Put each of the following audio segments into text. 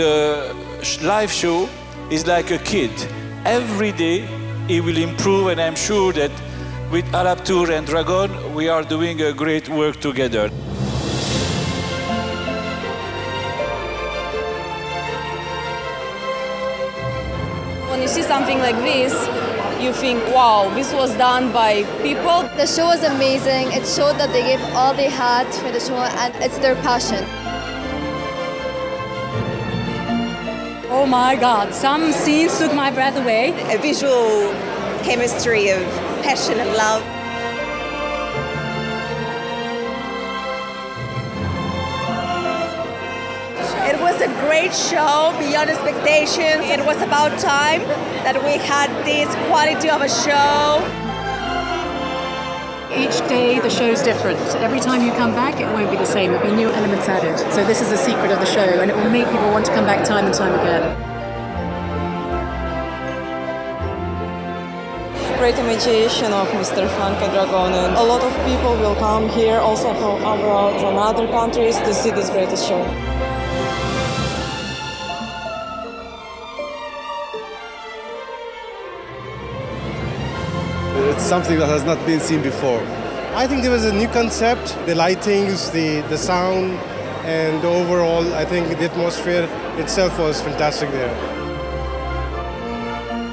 the live show is like a kid. Every day he will improve, and I'm sure that with Al Habtoor and Dragone, we are doing a great work together. When you see something like this, you think, wow, this was done by people. The show was amazing. It showed that they gave all they had for the show, and it's their passion. Oh my God, some scenes took my breath away. A visual chemistry of passion and love. It was a great show, beyond expectations. It was about time that we had this quality of a show. Each day the show's different. Every time you come back, it won't be the same. There'll be new elements added. So this is the secret of the show, and it will make people want to come back time and time again. Great imagination of Mr. Franco Dragone. A lot of people will come here, also from abroad, from other countries, to see this greatest show. It's something that has not been seen before. I think there was a new concept. The lightings, the sound, and overall, I think the atmosphere itself was fantastic there.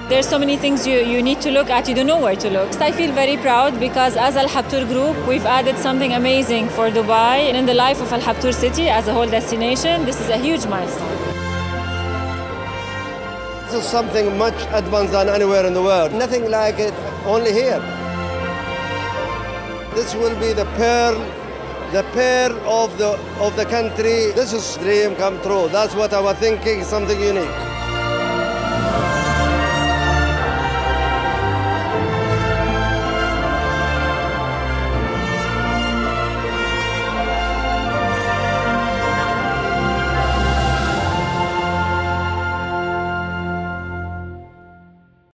There's so many things you need to look at. You don't know where to look. I feel very proud because as Al Habtoor Group, we've added something amazing for Dubai and in the life of Al Habtoor City as a whole destination. This is a huge milestone. This is something much advanced than anywhere in the world. Nothing like it, only here. This will be the pearl of the country. This is a dream come true. That's what I was thinking, something unique.